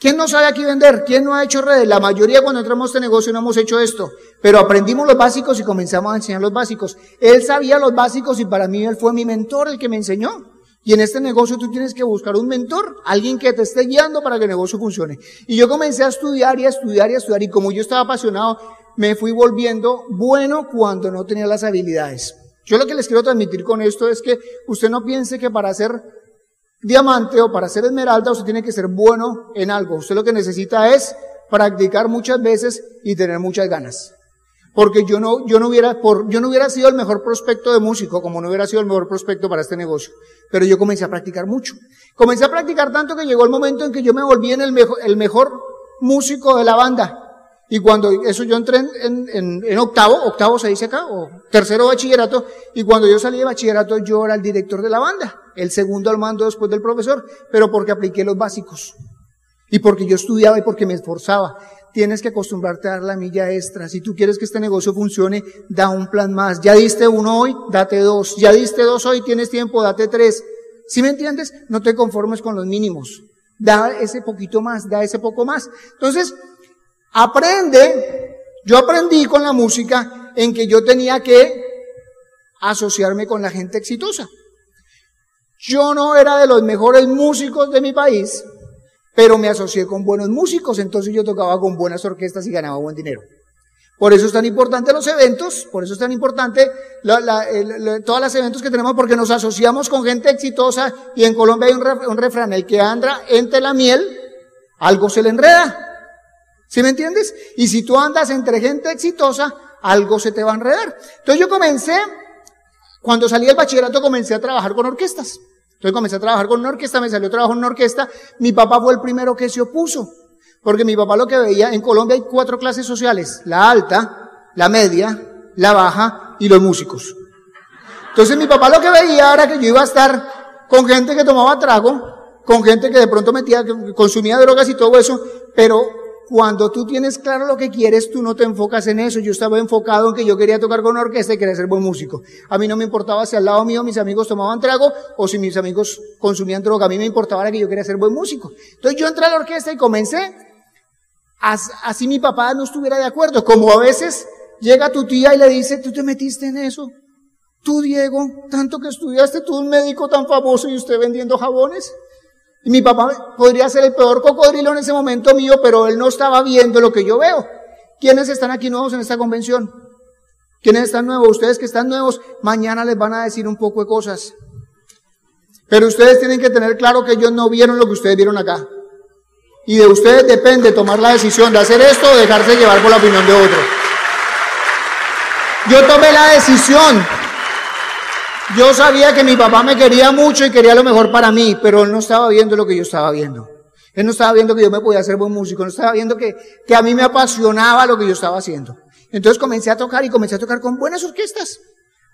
¿Quién no sabe aquí vender? ¿Quién no ha hecho redes? La mayoría cuando entramos a este negocio no hemos hecho esto. Pero aprendimos los básicos y comenzamos a enseñar los básicos. Él sabía los básicos y para mí él fue mi mentor, el que me enseñó. Y en este negocio tú tienes que buscar un mentor, alguien que te esté guiando para que el negocio funcione. Y yo comencé a estudiar y a estudiar y a estudiar. Y como yo estaba apasionado, me fui volviendo bueno cuando no tenía las habilidades. Yo lo que les quiero transmitir con esto es que usted no piense que para hacer diamante o para ser esmeralda usted tiene que ser bueno en algo. Usted lo que necesita es practicar muchas veces y tener muchas ganas. Porque yo no hubiera sido el mejor prospecto de músico, como no hubiera sido el mejor prospecto para este negocio. Pero yo comencé a practicar mucho. Comencé a practicar tanto que llegó el momento en que yo me volví en el mejor músico de la banda. Y cuando eso yo entré en octavo se dice acá, o tercero bachillerato, y cuando yo salí de bachillerato yo era el director de la banda, el segundo al mando después del profesor, pero porque apliqué los básicos, y porque yo estudiaba y porque me esforzaba. Tienes que acostumbrarte a dar la milla extra. Si tú quieres que este negocio funcione, da un plan más. Ya diste uno hoy, date dos. Ya diste dos hoy, tienes tiempo, date tres. ¿Sí me entiendes? No te conformes con los mínimos. Da ese poquito más, da ese poco más. Entonces, yo aprendí con la música en que yo tenía que asociarme con la gente exitosa. Yo no era de los mejores músicos de mi país, pero me asocié con buenos músicos, entonces yo tocaba con buenas orquestas y ganaba buen dinero. Por eso es tan importante los eventos, por eso es tan importante todos los eventos que tenemos, porque nos asociamos con gente exitosa. Y en Colombia hay un refrán: el que anda entre la miel, algo se le enreda. ¿Sí me entiendes? Y si tú andas entre gente exitosa, algo se te va a enredar. Entonces yo comencé, cuando salí del bachillerato, comencé a trabajar con orquestas. Entonces comencé a trabajar con una orquesta, me salió trabajo en una orquesta. Mi papá fue el primero que se opuso, porque mi papá lo que veía, en Colombia hay 4 clases sociales: la alta, la media, la baja y los músicos. Entonces mi papá lo que veía era que yo iba a estar con gente que tomaba trago, con gente que de pronto que consumía drogas y todo eso, pero... Cuando tú tienes claro lo que quieres, tú no te enfocas en eso. Yo estaba enfocado en que yo quería tocar con una orquesta y quería ser buen músico. A mí no me importaba si al lado mío mis amigos tomaban trago o si mis amigos consumían droga. A mí me importaba que yo quería ser buen músico. Entonces yo entré a la orquesta y comencé, así mi papá no estuviera de acuerdo. Como a veces llega tu tía y le dice, tú te metiste en eso. Tú, Diego, tanto que estudiaste, tú un médico tan famoso y usted vendiendo jabones. Y mi papá podría ser el peor cocodrilo en ese momento mío, pero él no estaba viendo lo que yo veo. ¿Quiénes están aquí nuevos en esta convención? ¿Quiénes están nuevos? Ustedes que están nuevos, mañana les van a decir un poco de cosas. Pero ustedes tienen que tener claro que ellos no vieron lo que ustedes vieron acá. Y de ustedes depende tomar la decisión de hacer esto o dejarse llevar por la opinión de otro. Yo tomé la decisión. Yo sabía que mi papá me quería mucho y quería lo mejor para mí, pero él no estaba viendo lo que yo estaba viendo. Él no estaba viendo que yo me podía hacer buen músico, no estaba viendo que a mí me apasionaba lo que yo estaba haciendo. Entonces comencé a tocar con buenas orquestas.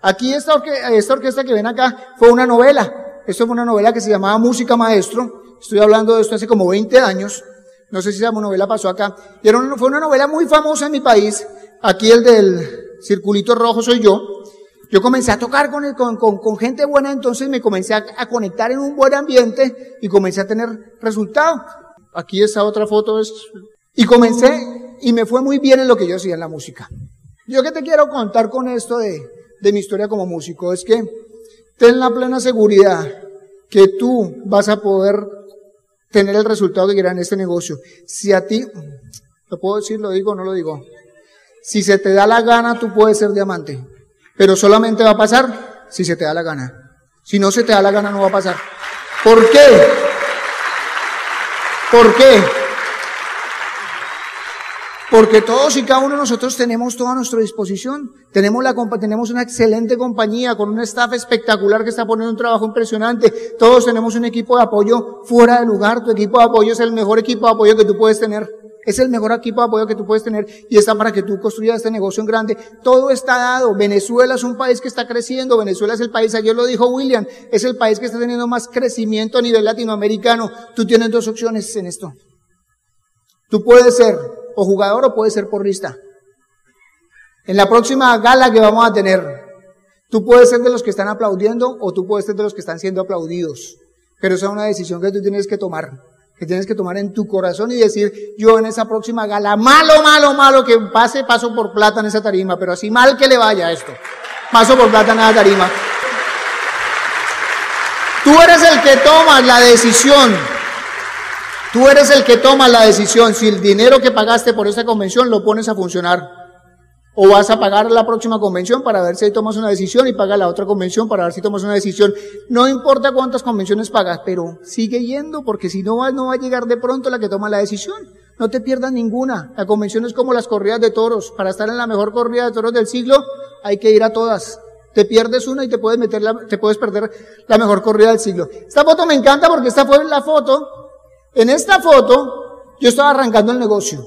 Aquí esta orquesta que ven acá fue una novela. Esto fue una novela que se llamaba Música Maestro. Estoy hablando de esto hace como 20 años. No sé si esa novela pasó acá. Y fue una novela muy famosa en mi país. Aquí el del circulito rojo soy yo. Yo comencé a tocar con gente buena, entonces me comencé a conectar en un buen ambiente y comencé a tener resultados. Aquí esa otra foto es... Y comencé y me fue muy bien en lo que yo hacía en la música. Yo que te quiero contar con esto de mi historia como músico es que ten la plena seguridad que tú vas a poder tener el resultado que quieras en este negocio. Si a ti, ¿lo puedo decir? ¿Lo digo o no lo digo? Si se te da la gana, tú puedes ser diamante. Pero solamente va a pasar si se te da la gana. Si no se te da la gana, no va a pasar. ¿Por qué? ¿Por qué? Porque todos y cada uno de nosotros tenemos todo a nuestra disposición. Tenemos una excelente compañía con un staff espectacular que está poniendo un trabajo impresionante. Todos tenemos un equipo de apoyo fuera de lugar. Tu equipo de apoyo es el mejor equipo de apoyo que tú puedes tener. Es el mejor equipo de apoyo que tú puedes tener y está para que tú construyas este negocio en grande. Todo está dado. Venezuela es un país que está creciendo. Venezuela es el país, ayer lo dijo William, es el país que está teniendo más crecimiento a nivel latinoamericano. Tú tienes dos opciones en esto. Tú puedes ser o jugador o puedes ser porrista. En la próxima gala que vamos a tener, tú puedes ser de los que están aplaudiendo o tú puedes ser de los que están siendo aplaudidos. Pero esa es una decisión que tú tienes que tomar. Que tienes que tomar en tu corazón y decir, yo en esa próxima gala, malo, malo, malo, que pase, paso por plata en esa tarima, pero así mal que le vaya esto, paso por plata en esa tarima. Tú eres el que tomas la decisión, tú eres el que tomas la decisión, si el dinero que pagaste por esta convención lo pones a funcionar, o vas a pagar la próxima convención para ver si tomas una decisión y paga la otra convención para ver si tomas una decisión. No importa cuántas convenciones pagas, pero sigue yendo porque si no vas, no va a llegar de pronto la que toma la decisión. No te pierdas ninguna. La convención es como las corridas de toros. Para estar en la mejor corrida de toros del siglo hay que ir a todas. Te pierdes una y te puedes perder la mejor corrida del siglo. Esta foto me encanta porque esta fue la foto. En esta foto yo estaba arrancando el negocio.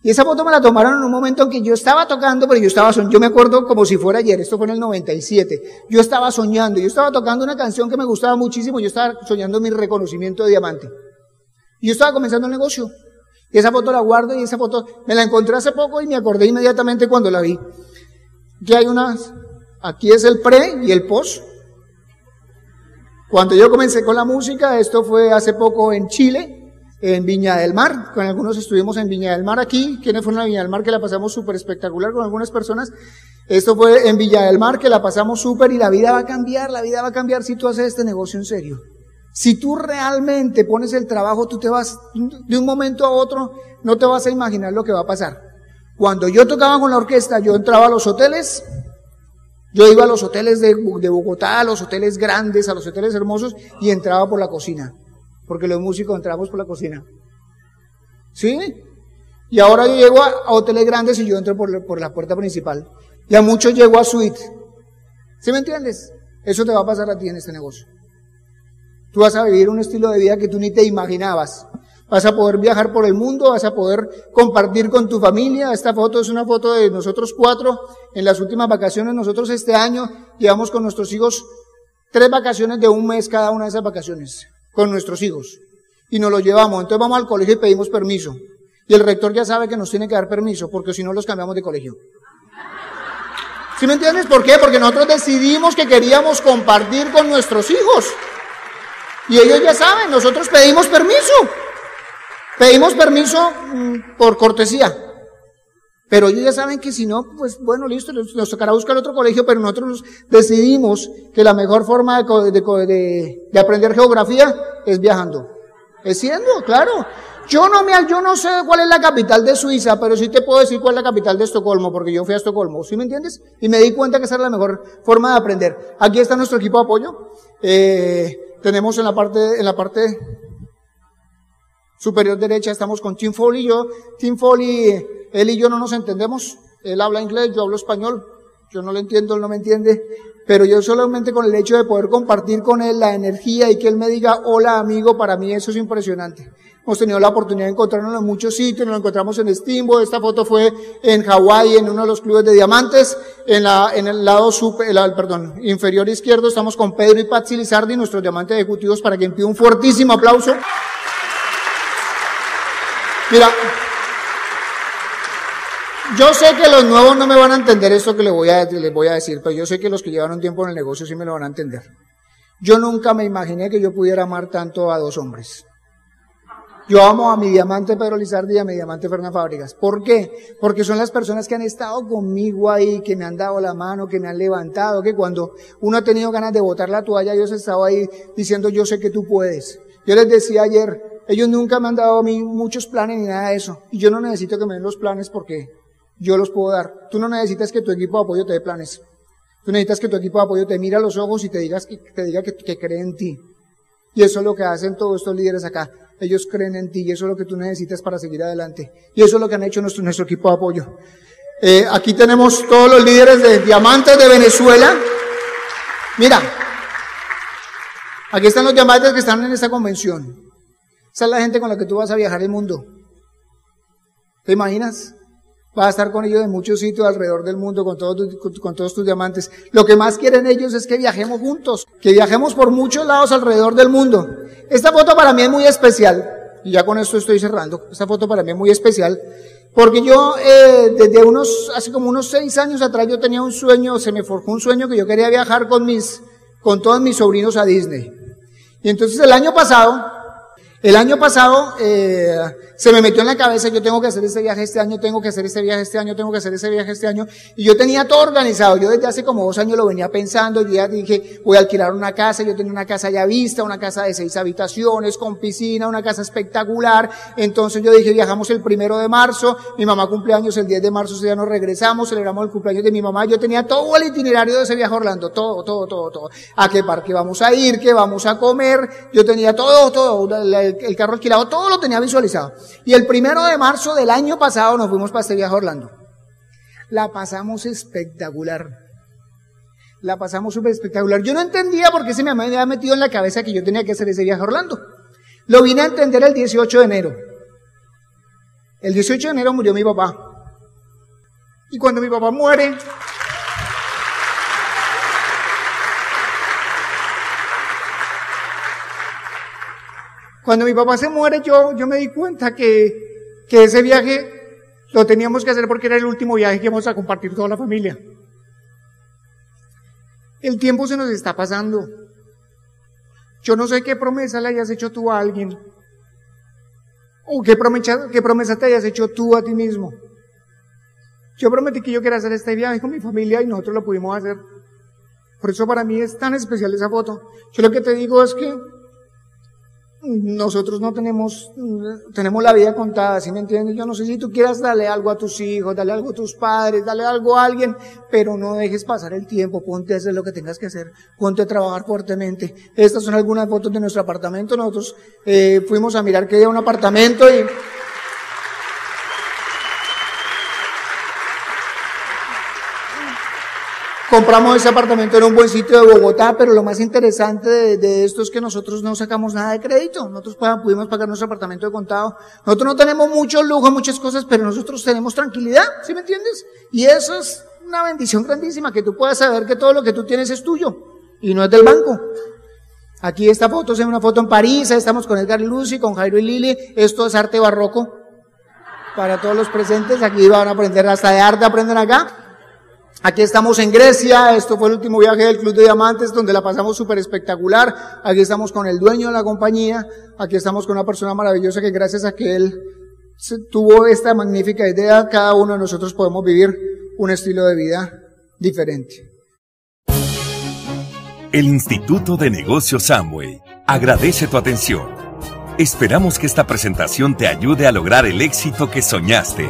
Y esa foto me la tomaron en un momento en que yo estaba tocando, pero yo me acuerdo como si fuera ayer, esto fue en el 97, yo estaba soñando, yo estaba tocando una canción que me gustaba muchísimo, yo estaba soñando mi reconocimiento de diamante. Y yo estaba comenzando el negocio. Y esa foto la guardo y esa foto me la encontré hace poco y me acordé inmediatamente cuando la vi. Aquí hay unas, aquí es el pre y el post. Cuando yo comencé con la música, esto fue hace poco en Chile, en Viña del Mar, con algunos estuvimos en Viña del Mar aquí, quienes fueron a Viña del Mar que la pasamos súper espectacular con algunas personas, esto fue en Viña del Mar que la pasamos súper y la vida va a cambiar si tú haces este negocio en serio. Si tú realmente pones el trabajo, tú te vas, de un momento a otro, no te vas a imaginar lo que va a pasar. Cuando yo tocaba con la orquesta, yo entraba a los hoteles, yo iba a los hoteles de Bogotá, a los hoteles grandes, a los hoteles hermosos y entraba por la cocina. Porque los músicos entramos por la cocina. ¿Sí? Y ahora yo llego a hoteles grandes y yo entro por la puerta principal. Y a muchos llego a suite. ¿Sí me entiendes? Eso te va a pasar a ti en este negocio. Tú vas a vivir un estilo de vida que tú ni te imaginabas. Vas a poder viajar por el mundo, vas a poder compartir con tu familia. Esta foto es una foto de nosotros cuatro. En las últimas vacaciones, nosotros este año llevamos con nuestros hijos 3 vacaciones de un mes cada una de esas vacaciones. Con nuestros hijos, y nos los llevamos, entonces vamos al colegio y pedimos permiso, y el rector ya sabe que nos tiene que dar permiso, porque si no los cambiamos de colegio. ¿Sí me entiendes por qué? Porque nosotros decidimos que queríamos compartir con nuestros hijos, y ellos ya saben, nosotros pedimos permiso por cortesía. Pero ellos ya saben que si no, pues bueno, listo, nos tocará buscar otro colegio, pero nosotros decidimos que la mejor forma de aprender geografía es viajando. Es siendo, claro. Yo no sé cuál es la capital de Suiza, pero sí te puedo decir cuál es la capital de Estocolmo, porque yo fui a Estocolmo, ¿sí me entiendes? Y me di cuenta que esa es la mejor forma de aprender. Aquí está nuestro equipo de apoyo. Tenemos en la parte superior derecha, estamos con Tim Foley y yo. Tim Foley... Él y yo no nos entendemos, él habla inglés, yo hablo español, yo no lo entiendo, él no me entiende, pero yo solamente con el hecho de poder compartir con él la energía y que él me diga hola amigo, para mí eso es impresionante. Hemos tenido la oportunidad de encontrarnos en muchos sitios, nos lo encontramos en Steamboat, esta foto fue en Hawái, en uno de los clubes de diamantes, en el lado inferior izquierdo estamos con Pedro y Patsy Lizardi, nuestros diamantes ejecutivos, para quien pida un fuertísimo aplauso. Mira, yo sé que los nuevos no me van a entender esto que les voy a decir, pero yo sé que los que llevan un tiempo en el negocio sí me lo van a entender. Yo nunca me imaginé que yo pudiera amar tanto a dos hombres. Yo amo a mi diamante Pedro Lizardi y a mi diamante Fernanda Fábricas. ¿Por qué? Porque son las personas que han estado conmigo ahí, que me han dado la mano, que me han levantado, que cuando uno ha tenido ganas de botar la toalla, ellos han estado ahí diciendo, yo sé que tú puedes. Yo les decía ayer, ellos nunca me han dado a mí muchos planes ni nada de eso. Y yo no necesito que me den los planes porque yo los puedo dar. Tú no necesitas que tu equipo de apoyo te dé planes. Tú necesitas que tu equipo de apoyo te mire a los ojos y te diga que cree en ti. Y eso es lo que hacen todos estos líderes acá. Ellos creen en ti y eso es lo que tú necesitas para seguir adelante. Y eso es lo que han hecho nuestro equipo de apoyo. Aquí tenemos todos los líderes de diamantes de Venezuela. Mira, aquí están los diamantes que están en esta convención. Esa es la gente con la que tú vas a viajar el mundo. ¿Te imaginas? Vas a estar con ellos en muchos sitios alrededor del mundo, con todos tus diamantes. Lo que más quieren ellos es que viajemos juntos, que viajemos por muchos lados alrededor del mundo. Esta foto para mí es muy especial, y ya con esto estoy cerrando. Esta foto para mí es muy especial, porque yo desde hace como unos 6 años atrás yo tenía un sueño, se me forjó un sueño que yo quería viajar con todos mis sobrinos a Disney. Y entonces el año pasado se me metió en la cabeza, yo tengo que hacer este viaje este año, tengo que hacer este viaje este año, tengo que hacer este viaje este año, y yo tenía todo organizado, yo desde hace como 2 años lo venía pensando, y ya dije, voy a alquilar una casa, yo tenía una casa ya vista, una casa de 6 habitaciones, con piscina, una casa espectacular, entonces yo dije, viajamos el 1 de marzo, mi mamá cumpleaños el 10 de marzo, ya nos regresamos, celebramos el cumpleaños de mi mamá, yo tenía todo el itinerario de ese viaje a Orlando, todo, a qué parque vamos a ir, qué vamos a comer, yo tenía todo, el carro alquilado, todo lo tenía visualizado. Y el 1 de marzo del año pasado nos fuimos para este viaje a Orlando. La pasamos espectacular. La pasamos súper espectacular. Yo no entendía por qué se me había metido en la cabeza que yo tenía que hacer ese viaje a Orlando. Lo vine a entender el 18 de enero. El 18 de enero murió mi papá. Y cuando mi papá muere... Cuando mi papá se muere, yo me di cuenta que ese viaje lo teníamos que hacer porque era el último viaje que íbamos a compartir toda la familia. El tiempo se nos está pasando. Yo no sé qué promesa le hayas hecho tú a alguien, o qué promesa te hayas hecho tú a ti mismo. Yo prometí que yo quería hacer este viaje con mi familia y nosotros lo pudimos hacer. Por eso para mí es tan especial esa foto. Yo lo que te digo es que nosotros no tenemos la vida contada, ¿sí me entiendes? Yo no sé si tú quieras darle algo a tus hijos, darle algo a tus padres, darle algo a alguien, pero no dejes pasar el tiempo, ponte a hacer lo que tengas que hacer, ponte a trabajar fuertemente. Estas son algunas fotos de nuestro apartamento, nosotros fuimos a mirar que había un apartamento y... compramos ese apartamento en un buen sitio de Bogotá, pero lo más interesante de esto es que nosotros no sacamos nada de crédito. Nosotros pudimos pagar nuestro apartamento de contado. Nosotros no tenemos mucho lujo, muchas cosas, pero nosotros tenemos tranquilidad, ¿sí me entiendes? Y eso es una bendición grandísima, que tú puedas saber que todo lo que tú tienes es tuyo y no es del banco. Aquí esta foto es una foto en París, ahí estamos con Edgar y Lucy, con Jairo y Lili. Esto es arte barroco para todos los presentes. Aquí van a aprender hasta de arte, aprenden acá. Aquí estamos en Grecia, esto fue el último viaje del Club de Diamantes, donde la pasamos súper espectacular. Aquí estamos con el dueño de la compañía, aquí estamos con una persona maravillosa que gracias a que él tuvo esta magnífica idea, cada uno de nosotros podemos vivir un estilo de vida diferente. El Instituto de Negocios Samway agradece tu atención. Esperamos que esta presentación te ayude a lograr el éxito que soñaste.